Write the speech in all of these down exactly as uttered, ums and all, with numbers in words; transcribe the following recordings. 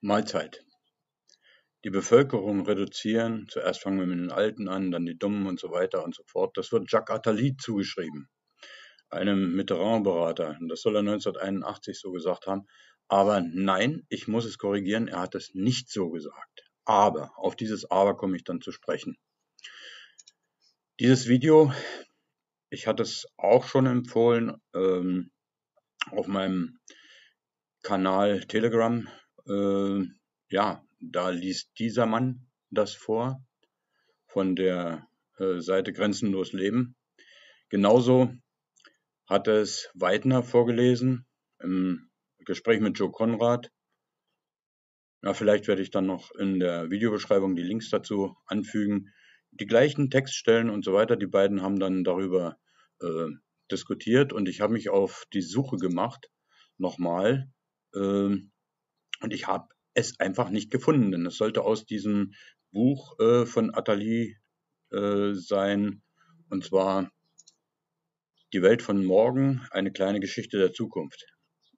Mahlzeit. Die Bevölkerung reduzieren, zuerst fangen wir mit den Alten an, dann die Dummen und so weiter und so fort. Das wird Jacques Attali zugeschrieben, einem Mitterrandberater. Das soll er neunzehnhunderteinundachtzig so gesagt haben. Aber nein, ich muss es korrigieren, er hat es nicht so gesagt. Aber, auf dieses Aber komme ich dann zu sprechen. Dieses Video, ich hatte es auch schon empfohlen, ähm, auf meinem Kanal Telegram, äh, ja, da liest dieser Mann das vor, von der äh, Seite Grenzenlos Leben. Genauso hat es Weidner vorgelesen, im Gespräch mit Joe Conrad. Ja, vielleicht werde ich dann noch in der Videobeschreibung die Links dazu anfügen. Die gleichen Textstellen und so weiter, die beiden haben dann darüber äh, diskutiert und ich habe mich auf die Suche gemacht, nochmal, äh, und ich habe es einfach nicht gefunden, denn es sollte aus diesem Buch äh, von Attali äh, sein, und zwar Die Welt von morgen, eine kleine Geschichte der Zukunft.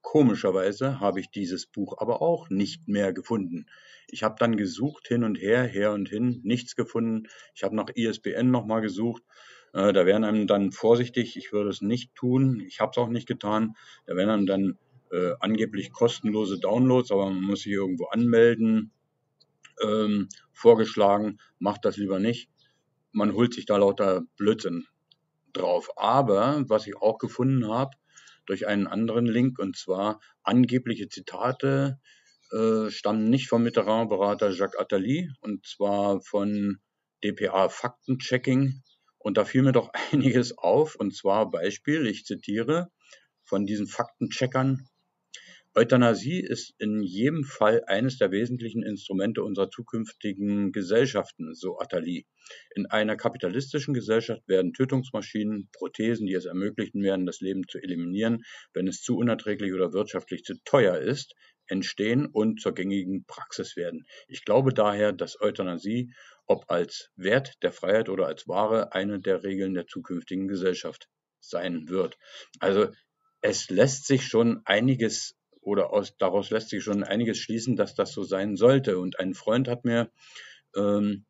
Komischerweise habe ich dieses Buch aber auch nicht mehr gefunden. Ich habe dann gesucht, hin und her, her und hin, nichts gefunden. Ich habe nach I S B N nochmal gesucht. Äh, da wären einem dann vorsichtig, ich würde es nicht tun, ich habe es auch nicht getan. Da wären einem dann äh, angeblich kostenlose Downloads, aber man muss sich irgendwo anmelden, ähm, vorgeschlagen, macht das lieber nicht. Man holt sich da lauter Blödsinn drauf. Aber was ich auch gefunden habe, durch einen anderen Link, und zwar angebliche Zitate äh, stammen nicht vom Mitterrandberater Jacques Attali, und zwar von D P A Faktenchecking. Und da fiel mir doch einiges auf, und zwar Beispiel, ich zitiere von diesen Faktencheckern: Euthanasie ist in jedem Fall eines der wesentlichen Instrumente unserer zukünftigen Gesellschaften, so Attali. In einer kapitalistischen Gesellschaft werden Tötungsmaschinen, Prothesen, die es ermöglichen werden, das Leben zu eliminieren, wenn es zu unerträglich oder wirtschaftlich zu teuer ist, entstehen und zur gängigen Praxis werden. Ich glaube daher, dass Euthanasie, ob als Wert der Freiheit oder als Ware, eine der Regeln der zukünftigen Gesellschaft sein wird. Also es lässt sich schon einiges Oder aus, daraus lässt sich schon einiges schließen, dass das so sein sollte. Und ein Freund hat mir ähm,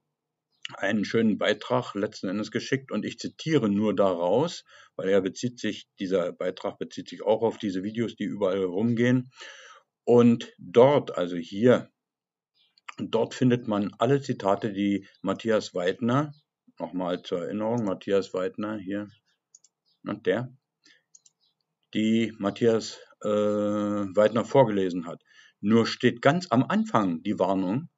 einen schönen Beitrag letzten Endes geschickt, und ich zitiere nur daraus, weil er bezieht sich, dieser Beitrag bezieht sich auch auf diese Videos, die überall rumgehen. Und dort, also hier, dort findet man alle Zitate, die Matthias Weidner, nochmal zur Erinnerung, Matthias Weidner hier, und der, die Matthias äh, Weidner vorgelesen hat. Nur steht ganz am Anfang die Warnung,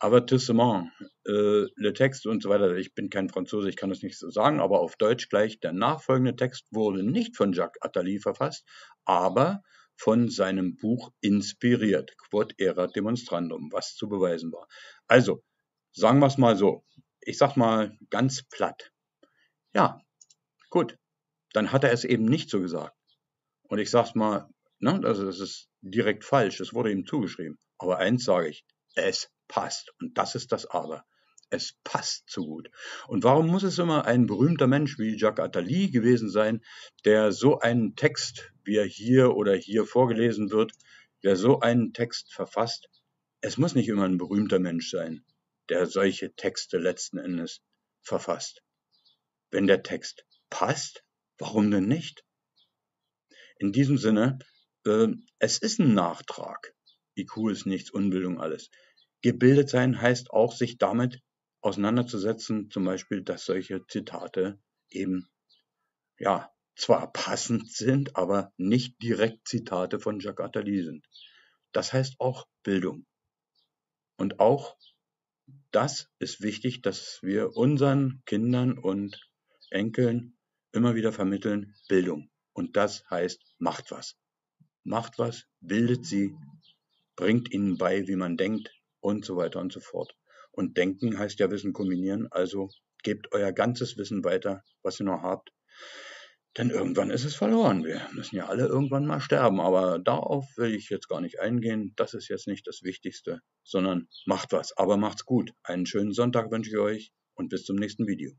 Avertissement, äh, le Text und so weiter. Ich bin kein Franzose, ich kann das nicht so sagen, aber auf Deutsch gleich: Der nachfolgende Text wurde nicht von Jacques Attali verfasst, aber von seinem Buch inspiriert, Quod erat demonstrandum, was zu beweisen war. Also, sagen wir es mal so, ich sag mal ganz platt. Ja, gut, dann hat er es eben nicht so gesagt. Und ich sag's mal, ne, also das ist direkt falsch, es wurde ihm zugeschrieben. Aber eins sage ich, es passt. Und das ist das Aber. Es passt zu gut. Und warum muss es immer ein berühmter Mensch wie Jacques Attali gewesen sein, der so einen Text, wie er hier oder hier vorgelesen wird, der so einen Text verfasst? Es muss nicht immer ein berühmter Mensch sein, der solche Texte letzten Endes verfasst. Wenn der Text passt, warum denn nicht? In diesem Sinne, äh, es ist ein Nachtrag. I Q ist nichts, Unbildung alles. Gebildet sein heißt auch, sich damit auseinanderzusetzen, zum Beispiel, dass solche Zitate eben, ja, zwar passend sind, aber nicht direkt Zitate von Jacques Attali sind. Das heißt auch Bildung. Und auch das ist wichtig, dass wir unseren Kindern und Enkeln immer wieder vermitteln: Bildung. Und das heißt, macht was. Macht was, bildet sie, bringt ihnen bei, wie man denkt und so weiter und so fort. Und denken heißt ja Wissen kombinieren, also gebt euer ganzes Wissen weiter, was ihr noch habt. Denn irgendwann ist es verloren. Wir müssen ja alle irgendwann mal sterben, aber darauf will ich jetzt gar nicht eingehen. Das ist jetzt nicht das Wichtigste, sondern macht was. Aber macht's gut. Einen schönen Sonntag wünsche ich euch und bis zum nächsten Video.